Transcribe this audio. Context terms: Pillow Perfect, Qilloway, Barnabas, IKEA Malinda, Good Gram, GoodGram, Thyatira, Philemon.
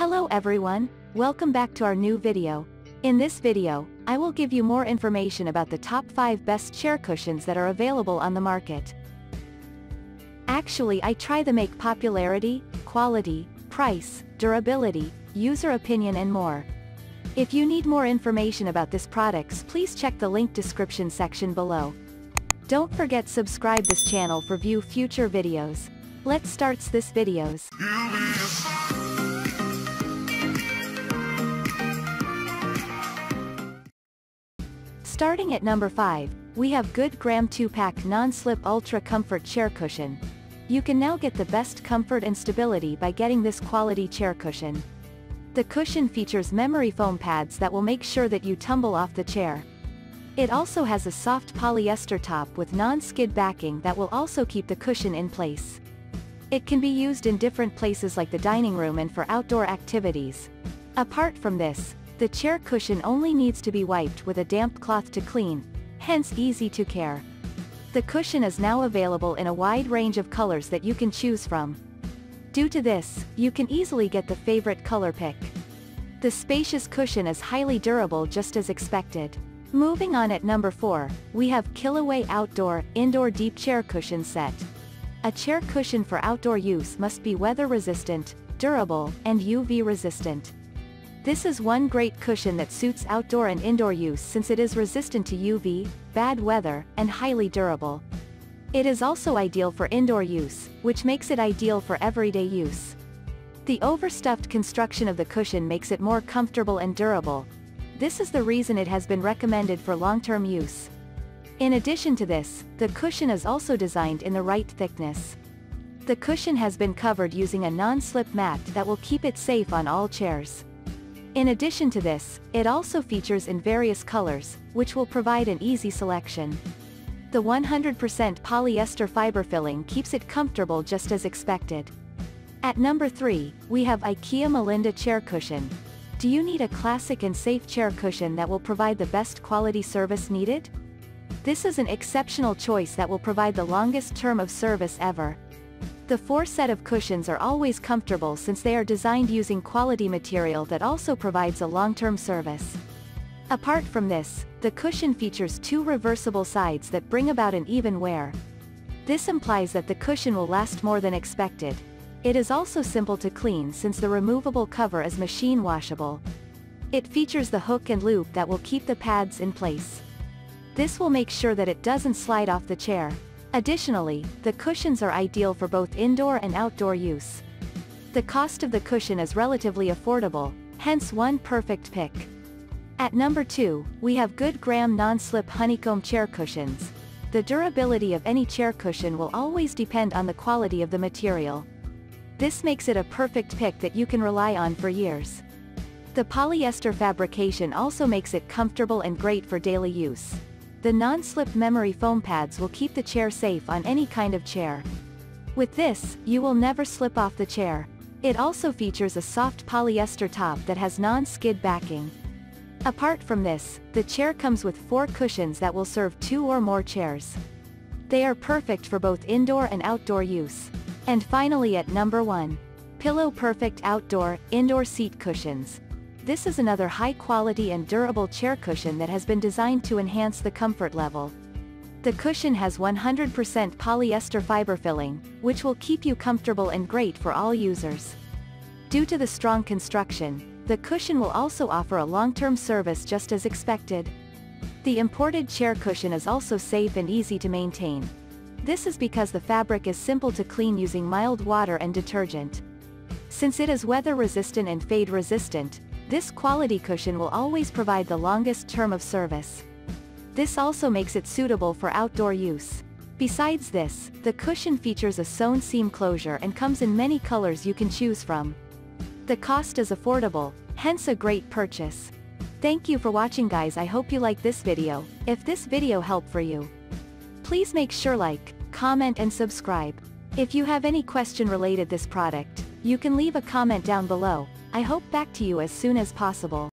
Hello everyone, welcome back to our new video. In this video, I will give you more information about the top 5 best chair cushions that are available on the market. Actually, I try to make popularity, quality, price, durability, user opinion and more. If you need more information about this products, please check the link description section below. Don't forget subscribe this channel for view future videos. Let's start this videos. Starting at number 5, we have Good Gram 2-Pack Non-Slip Ultra Comfort Chair Cushion. You can now get the best comfort and stability by getting this quality chair cushion. The cushion features memory foam pads that will make sure that you tumble off the chair. It also has a soft polyester top with non-skid backing that will also keep the cushion in place. It can be used in different places like the dining room and for outdoor activities. Apart from this, the chair cushion only needs to be wiped with a damp cloth to clean, hence easy to care. The cushion is now available in a wide range of colors that you can choose from. Due to this, you can easily get the favorite color pick. The spacious cushion is highly durable just as expected. Moving on at number 4, we have Qilloway Outdoor Indoor Deep Chair Cushion Set. A chair cushion for outdoor use must be weather resistant, durable, and UV resistant. This is one great cushion that suits outdoor and indoor use since it is resistant to UV, bad weather, and highly durable. It is also ideal for indoor use, which makes it ideal for everyday use. The overstuffed construction of the cushion makes it more comfortable and durable. This is the reason it has been recommended for long-term use. In addition to this, the cushion is also designed in the right thickness. The cushion has been covered using a non-slip mat that will keep it safe on all chairs. In addition to this, it also features in various colors, which will provide an easy selection. The 100% polyester fiber filling keeps it comfortable just as expected. At number 3, we have IKEA Malinda Chair Cushion. Do you need a classic and safe chair cushion that will provide the best quality service needed? This is an exceptional choice that will provide the longest term of service ever. The 4 set of cushions are always comfortable since they are designed using quality material that also provides a long-term service. Apart from this, the cushion features 2 reversible sides that bring about an even wear. This implies that the cushion will last more than expected. It is also simple to clean since the removable cover is machine washable. It features the hook and loop that will keep the pads in place. This will make sure that it doesn't slide off the chair. Additionally, the cushions are ideal for both indoor and outdoor use. The cost of the cushion is relatively affordable, hence one perfect pick. At number 2, we have Good Gram Non-Slip Honeycomb Chair Cushions. The durability of any chair cushion will always depend on the quality of the material. This makes it a perfect pick that you can rely on for years. The polyester fabrication also makes it comfortable and great for daily use. The non-slip memory foam pads will keep the chair safe on any kind of chair. With this, you will never slip off the chair. It also features a soft polyester top that has non-skid backing. Apart from this, the chair comes with 4 cushions that will serve 2 or more chairs. They are perfect for both indoor and outdoor use. And finally at number 1, Pillow Perfect Outdoor Indoor Seat Cushions. This is another high-quality and durable chair cushion that has been designed to enhance the comfort level. The cushion has 100% polyester fiber filling, which will keep you comfortable and great for all users. Due to the strong construction, the cushion will also offer a long-term service just as expected. The imported chair cushion is also safe and easy to maintain. This is because the fabric is simple to clean using mild water and detergent. Since it is weather resistant and fade resistant, this quality cushion will always provide the longest term of service. This also makes it suitable for outdoor use. Besides this, the cushion features a sewn seam closure and comes in many colors you can choose from. The cost is affordable, hence a great purchase. Thank you for watching guys, I hope you like this video. If this video helped for you, please make sure like, comment and subscribe. If you have any question related this product, you can leave a comment down below. I hope back to you as soon as possible.